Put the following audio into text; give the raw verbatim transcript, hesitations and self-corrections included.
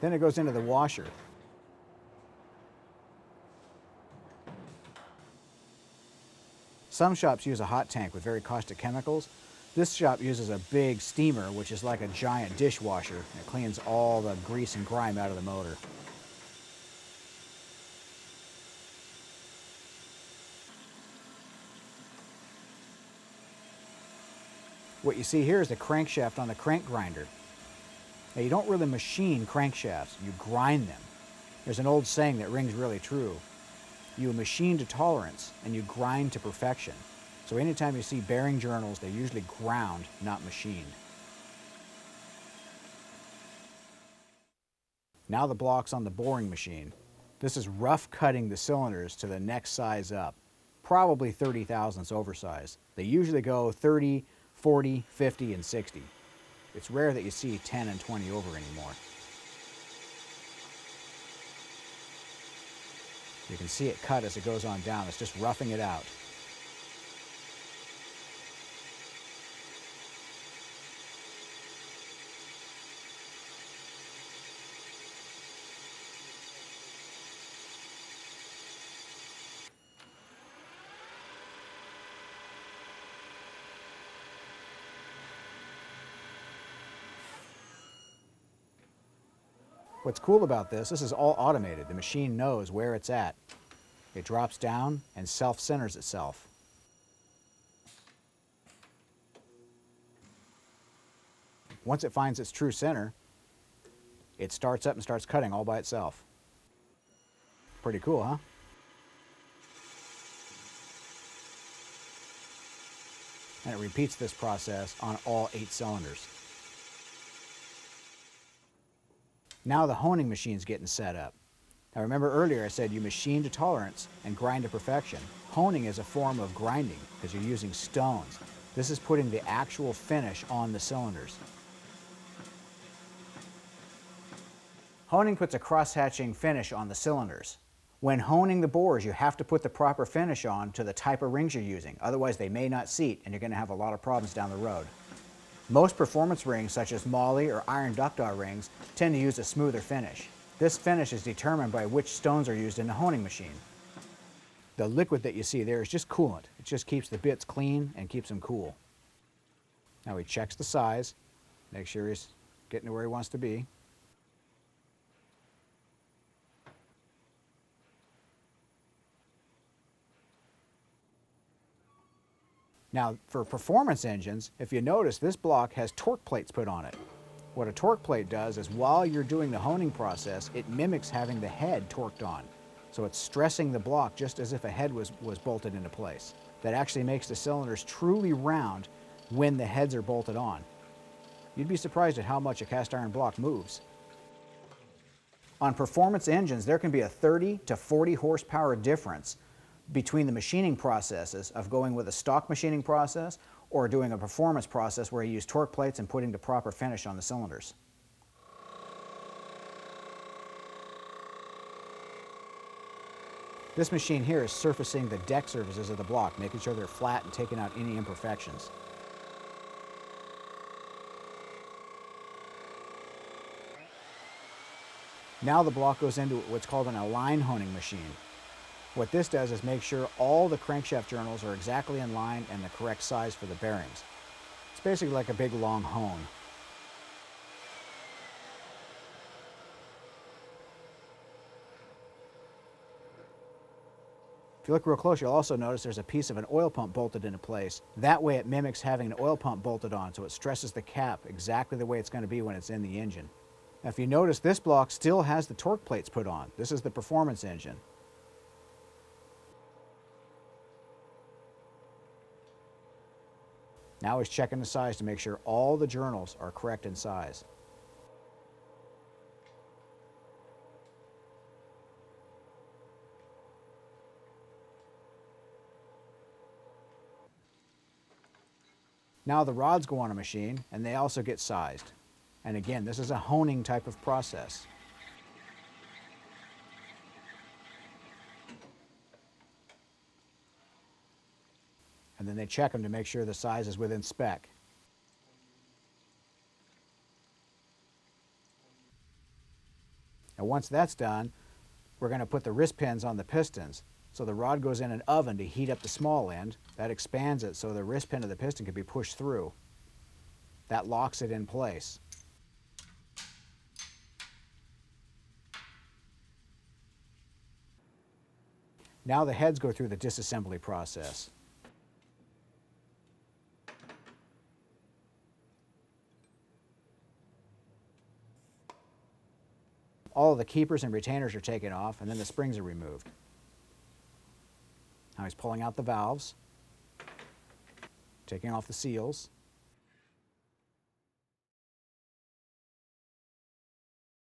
Then it goes into the washer. Some shops use a hot tank with very caustic chemicals. This shop uses a big steamer, which is like a giant dishwasher. It cleans all the grease and grime out of the motor. What you see here is the crankshaft on the crank grinder. Now, you don't really machine crankshafts, you grind them. There's an old saying that rings really true. You machine to tolerance and you grind to perfection. So anytime you see bearing journals, they're usually ground, not machined. Now the block's on the boring machine. This is rough cutting the cylinders to the next size up, probably thirty thousandths oversized. They usually go thirty, forty, fifty, and sixty. It's rare that you see ten and twenty over anymore. You can see it cut as it goes on down. It's just roughing it out. What's cool about this, this is all automated. The machine knows where it's at. It drops down and self-centers itself. Once it finds its true center, it starts up and starts cutting all by itself. Pretty cool, huh? And it repeats this process on all eight cylinders. Now the honing machine's getting set up. Now remember earlier I said you machine to tolerance and grind to perfection. Honing is a form of grinding because you're using stones. This is putting the actual finish on the cylinders. Honing puts a cross-hatching finish on the cylinders. When honing the bores, you have to put the proper finish on to the type of rings you're using. Otherwise they may not seat and you're going to have a lot of problems down the road. Most performance rings, such as MOLLE or iron ductile rings, tend to use a smoother finish. This finish is determined by which stones are used in the honing machine. The liquid that you see there is just coolant. It just keeps the bits clean and keeps them cool. Now he checks the size, make sure he's getting to where he wants to be. Now, for performance engines, if you notice, this block has torque plates put on it. What a torque plate does is while you're doing the honing process, it mimics having the head torqued on. So it's stressing the block just as if a head was, was bolted into place. That actually makes the cylinders truly round when the heads are bolted on. You'd be surprised at how much a cast iron block moves. On performance engines, there can be a thirty to forty horsepower difference between the machining processes of going with a stock machining process or doing a performance process where you use torque plates and putting the proper finish on the cylinders. This machine here is surfacing the deck surfaces of the block, making sure they're flat and taking out any imperfections. Now the block goes into what's called an align honing machine. What this does is make sure all the crankshaft journals are exactly in line and the correct size for the bearings. It's basically like a big long hone. If you look real close, you'll also notice there's a piece of an oil pump bolted into place. That way it mimics having an oil pump bolted on, so it stresses the cap exactly the way it's going to be when it's in the engine. Now, if you notice, this block still has the torque plates put on. This is the performance engine. Now he's checking the size to make sure all the journals are correct in size. Now the rods go on a machine and they also get sized. And again, this is a honing type of process. And then they check them to make sure the size is within spec. Now once that's done, we're going to put the wrist pins on the pistons. So the rod goes in an oven to heat up the small end. That expands it so the wrist pin of the piston can be pushed through. That locks it in place. Now the heads go through the disassembly process. All of the keepers and retainers are taken off, and then the springs are removed. Now he's pulling out the valves, taking off the seals.